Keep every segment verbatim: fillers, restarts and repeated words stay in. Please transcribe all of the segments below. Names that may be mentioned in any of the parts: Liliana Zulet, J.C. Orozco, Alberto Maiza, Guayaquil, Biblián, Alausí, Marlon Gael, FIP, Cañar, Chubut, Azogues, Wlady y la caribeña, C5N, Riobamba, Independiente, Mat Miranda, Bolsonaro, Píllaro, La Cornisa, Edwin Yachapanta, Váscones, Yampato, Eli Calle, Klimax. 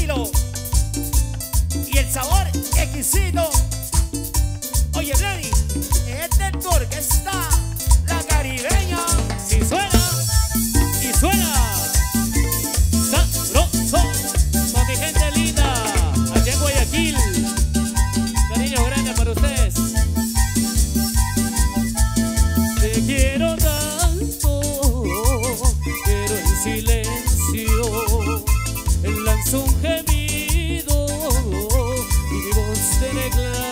estilo y el sabor exquisito. Oye, Wlady, este es tu orquesta, la caribeña. Si suena y suena sabroso, con mi gente linda allá en Guayaquil. Cariño grande para ustedes. Te quiero tanto, pero en silencio él lanzó un gemido y mi voz te reclama.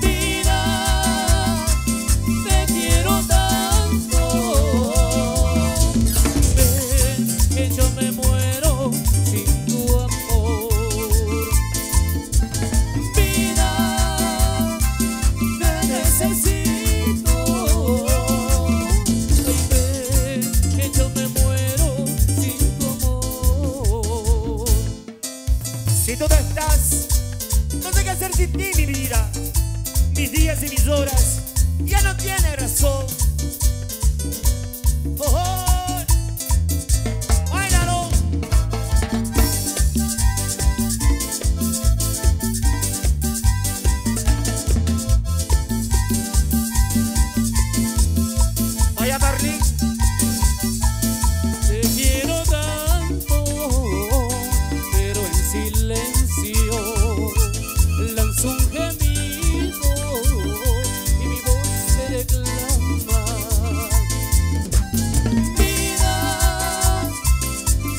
Si tú no estás, no sé qué hacer sin ti, mi vida. Mis días y mis horas ya no tiene razón. Oh, oh. Báilalo. Vaya Marlín. Te quiero tanto, pero en silencio. Lanzo un gemido y mi voz se reclama. Vida,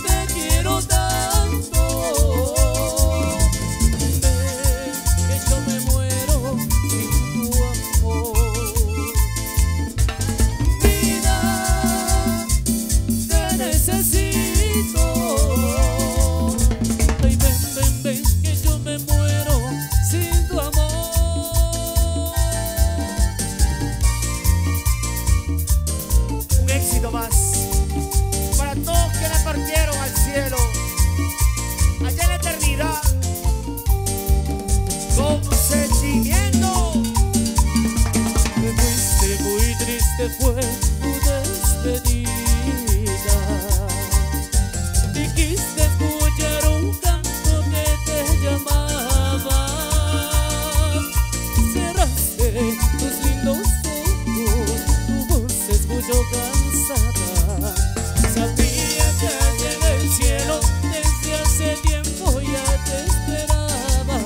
te quiero tanto. Ve que yo me muero sin tu amor. Vida, te necesito. Ay, ven, ven, ven, que yo me muero. Más para todos que la partieron al cielo, allá en la eternidad, con sentimiento. Me fuiste, muy triste fue tu despedida. Y quisiste escuchar un canto que te llamaba. Cerraste tus lindos ojos, tu voz se escuchó cantar. Sabía que allá en el cielo desde hace tiempo ya te esperaba.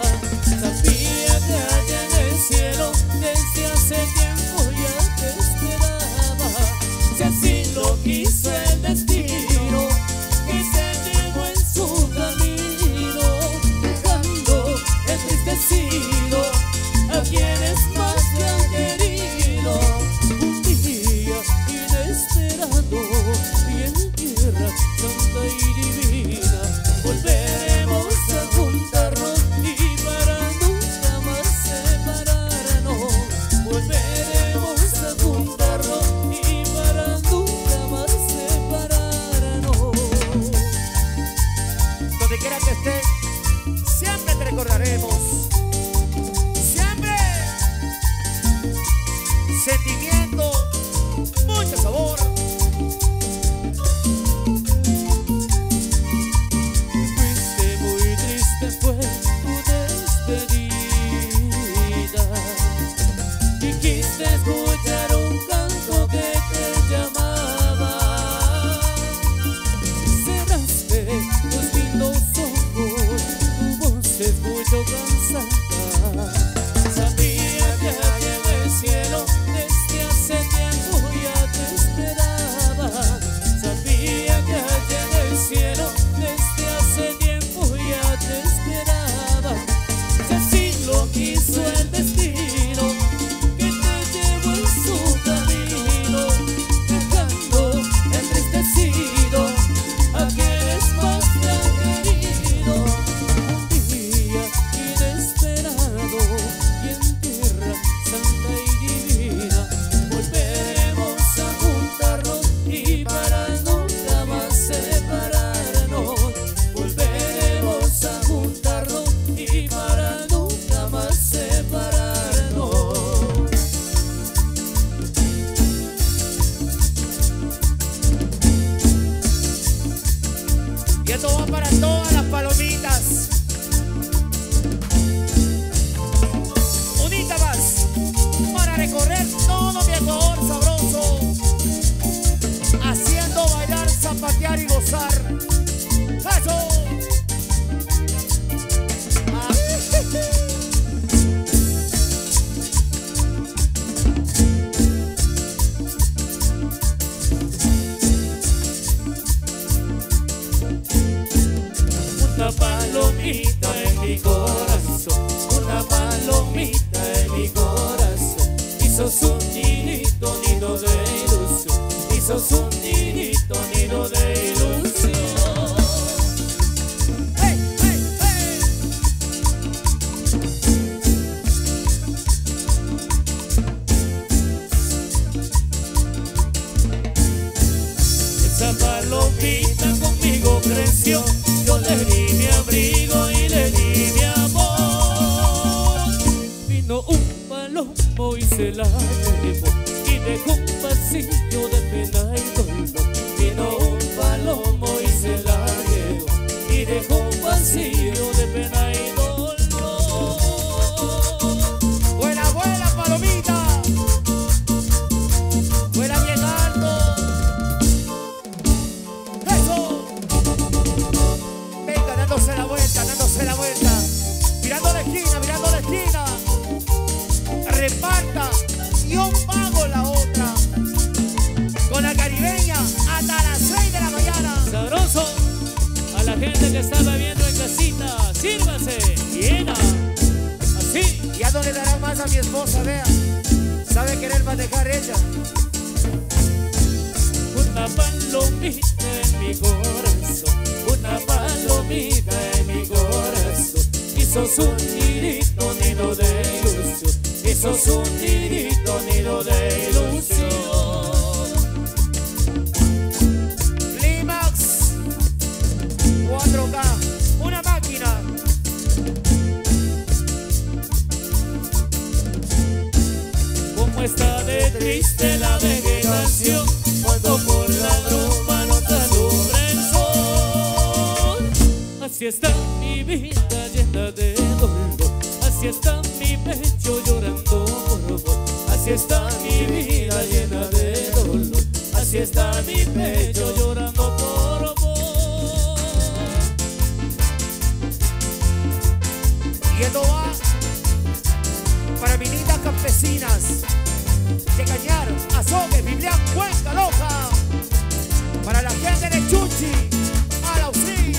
Sabía que allá en el cielo desde hace tiempo ya te esperaba. Si así lo quiso el destino, que se llevó en su camino, dejando entristecido a quienes más te han querido. Un día inesperado. Siempre te recordaremos, siempre. Sentimiento, mucho sabor. Fuiste muy triste, fue tu despedida. Y quisiste escuchar un canto que te llamaba. Cerraste tus lindos ojos. Te escucho cansada. Sabía que allá en el cielo desde hace tiempo ya te esperaba. sos un niñito lleno de ilusión. Hey, hey, hey. Esa palomita conmigo creció, yo le di mi abrigo y le di mi amor. Vino un palomo y se la llevó y dejó un vacío de pena y dolor. Vino un palomo y se la llevó y dejó un vacío de pena y dolor. ¡Buena, buena, palomita! ¡Buena, llegando! ¡Eso! Venga, dándose la vuelta, dándose la vuelta, mirando la esquina, mirando la esquina. Reparta, yo pago la otra. Con la caribeña hasta las seis de la mañana. Sabroso. A la gente que estaba viendo en casita, sírvase, llena. Así. Ya no le dará más a mi esposa, vea. Sabe querer manejar ella. Una palomita en mi corazón, una palomita en mi corazón. Y sos un nidito, nido de ilusión. Y sos un nidito, nido de ilusión. Klimax cuatro K, una máquina. ¿Cómo está de triste la vegetación cuando por la bruma no te alumbra el sol? Así está mi vida llena de dolor, así está mi pecho llorando por vos. Así está mi vida llena de dolor, así está mi pecho llorando por vos. Y esto va para minitas campesinas de Cañar, Azogues, Biblián, Cuenca, Loja. Para la gente de Chuchi, Alausí.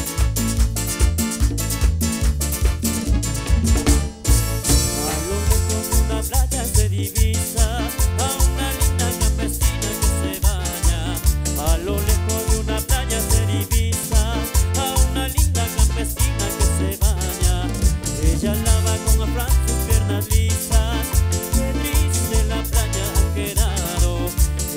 Con una playa se divisa a una linda campesina que se baña. A lo lejos de una playa se divisa a una linda campesina que se baña. Ella lava con afán sus piernas lisas, qué triste la playa ha quedado.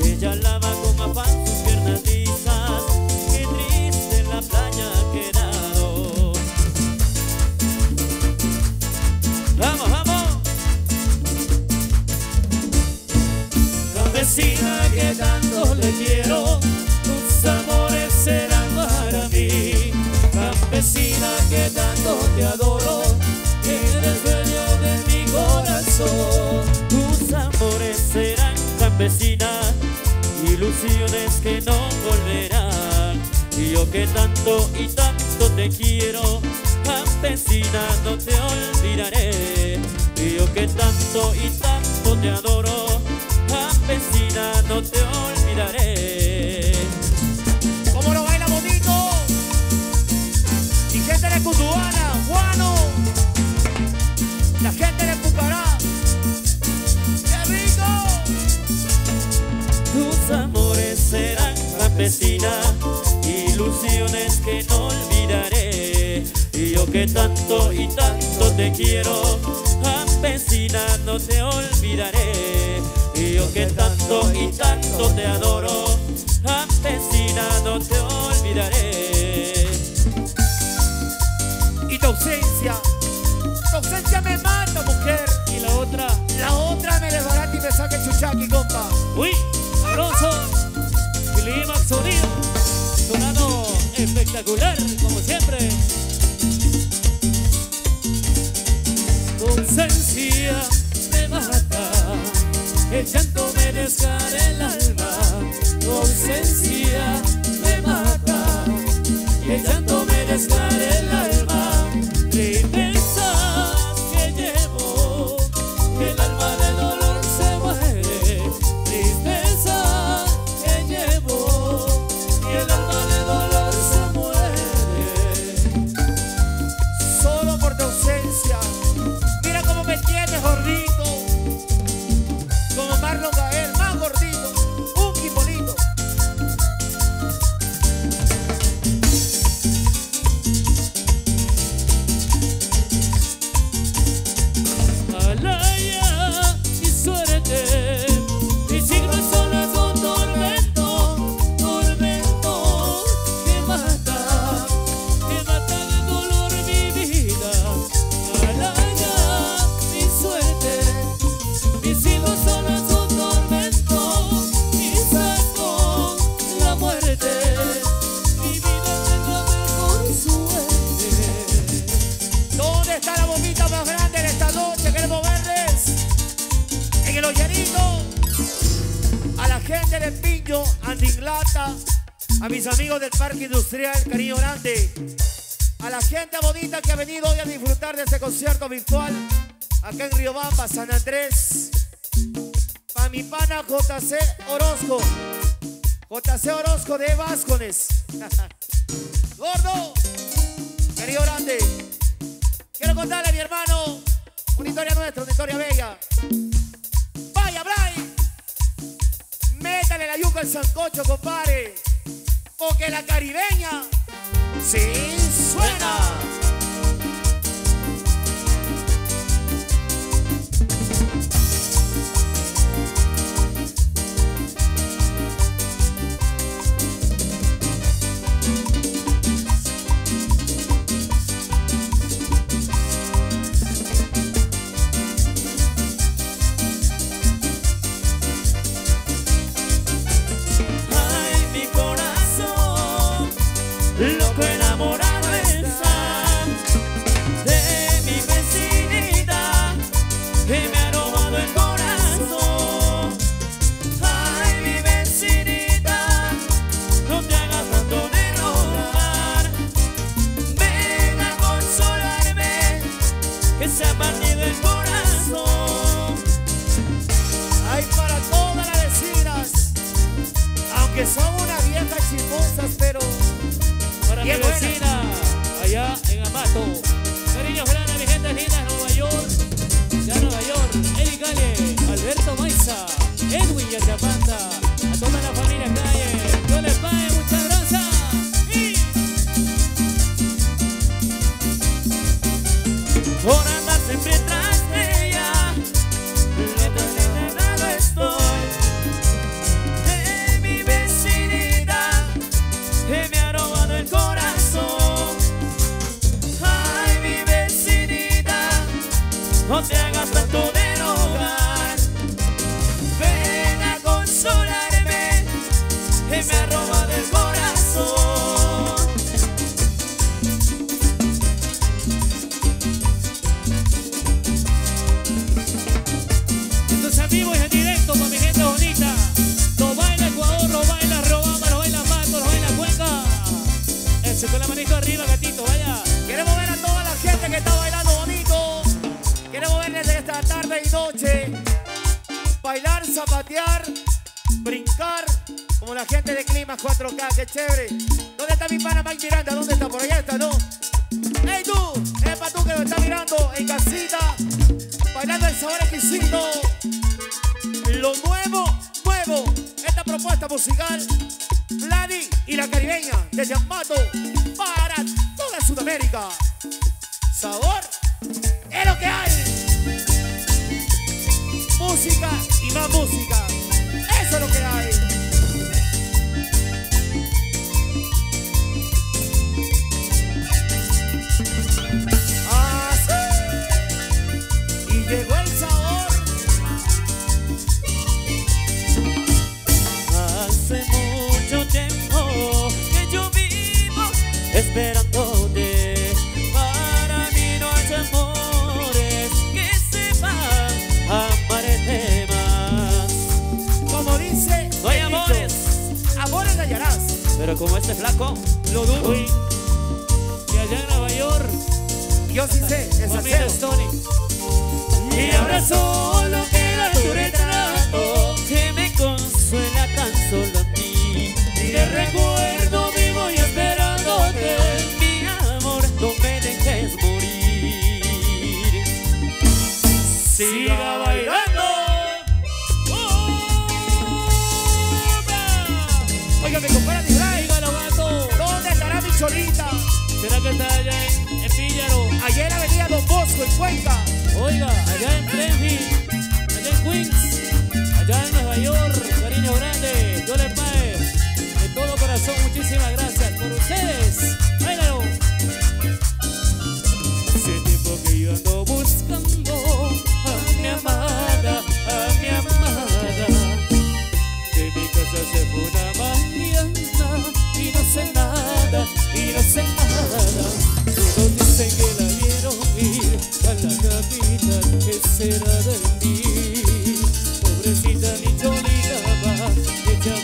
Ella lava con afán sus piernas lisas, qué triste la playa ha quedado. ¡Vamos, vamos! Campesina que tanto le quiero, tus amores serán para mí. Campesina que tanto te adoro, eres dueño de mi corazón. Tus amores serán, campesina, ilusiones que no volverán. Y yo que tanto y tanto te quiero, campesina, no te olvidaré. Y yo que tanto y tanto te adoro, campesina, no te olvidaré. ¿Cómo lo baila bonito? Y gente de Cutuana, Guano, la gente de Pucará. ¡Qué rico! Tus amores serán, campesina, ilusiones que no olvidaré. Y yo que tanto y tanto te quiero, campesina, no te olvidaré. Y yo que tanto y tanto te adoro, campesina, no te olvidaré. Y tu ausencia, tu ausencia me mata, mujer. Y la otra, la otra me desbarata y me saca el chuchaqui, compa. Uy, sabroso. Klimax sonido, sonado espectacular, como siempre. Tu ausencia me mata, el llanto me desgarra el alma. Tu ausencia me mata, y el llanto me desgarra el alma. Tristeza que llevo, que el alma de dolor se muere. Tristeza que llevo, que el alma de dolor se muere. Solo por tu ausencia. Mira cómo me tienes, gordito. Como Marlon Gael, más gordito, un kipolito. el Piño, Andinglata, a mis amigos del Parque Industrial, cariño grande, a la gente bonita que ha venido hoy a disfrutar de este concierto virtual acá en Riobamba, San Andrés. Para mi pana J C. Orozco, J C. Orozco de Váscones. Gordo, querido grande, quiero contarle a mi hermano una historia nuestra, una historia bella. Vaya, Brian, métale la yuca al sancocho, compadre, porque la caribeña sí suena. Que son unas viejas chismosas, pero para mi vecina allá en Yampato. Cariños grandes, mi gente linda en Nueva York, ya Nueva York, Eli Calle, Alberto Maiza, Edwin Yachapanta, a toda la familia Calle, yo les pague muchas gracias. Y por andar siempre tras de ella, detrás de estoy. No te hagas tanto de enojar, ven a consolarme, que me ha robado el corazón. Entonces, amigos, en directo para mi gente bonita, lo baila Ecuador, lo baila Riobamba, lo baila Pato, lo baila Cuenca. Eso, con la manito arriba, gatito, vaya. Queremos ver a toda la gente que está bailando bonito. Queremos verles esta tarde y noche bailar, zapatear, brincar, como la gente de Klimax cuatro K, que chévere. ¿Dónde está mi pana Mat Miranda? ¿Dónde está? Por allá está, ¿no? ¡Ey tú! ¡Es para tú que lo está mirando en casita! Bailando el sabor exquisito. Lo nuevo, nuevo. Esta propuesta musical, Wlady y la Caribeña, desde Yampato para toda Sudamérica. Sabor es lo que hay. Música y más música. Eso es lo que hay. Así. Y llegó el sabor. Hace mucho tiempo que yo vivo esperándote. Pero como este flaco, lo dudo. Uy. Y allá en Nueva York, yo sí sé, es acero. Y ahora solo queda tu retrato, que me consuela tan solo a ti. Y de recuerdo vivo y esperándote. Mi amor, no me dejes morir. Siga bailando. Oiga, me compara mi gran. Solita. ¿Será que está allá en, en Píllaro? Ayer la venía Don Bosco en Cuenca. Oiga, allá en Clemens, allá en Queens, allá en Nueva York, cariño grande, yo les pague de todo corazón, muchísimas gracias por ustedes. ¡Báilalo! Hace tiempo que yo ando buscando a mi amada, a mi amada. De mi casa se fue una mañana y no sé nada. Y no sé nada. Todos dicen que la vieron ir a la capital, ¿qué será de mí? Pobrecita mi Cholita va, ella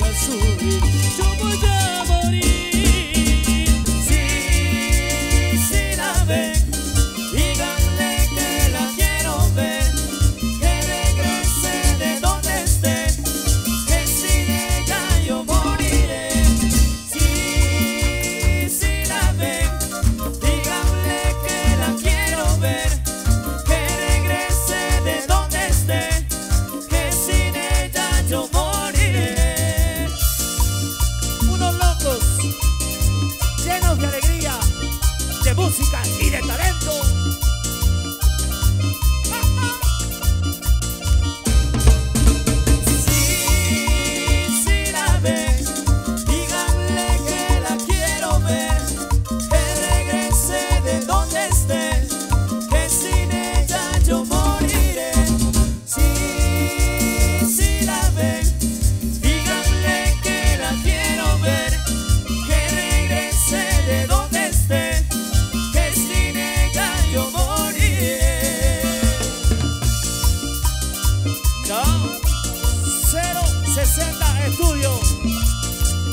presenta estudio.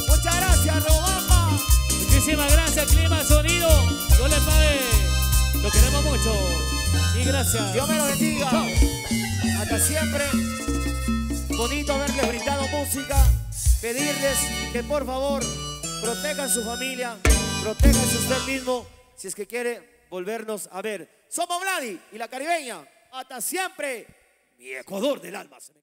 Muchas gracias, Riobamba. Muchísimas gracias, Clima, Sonido. Dios les pague. Lo queremos mucho. Y gracias. Dios me lo bendiga. Chao. Hasta siempre. Bonito haberles brindado música. Pedirles que por favor protejan su familia, protejan su usted mismo, si es que quiere volvernos a ver. Somos Wlady y la Caribeña. Hasta siempre. Mi Ecuador del alma.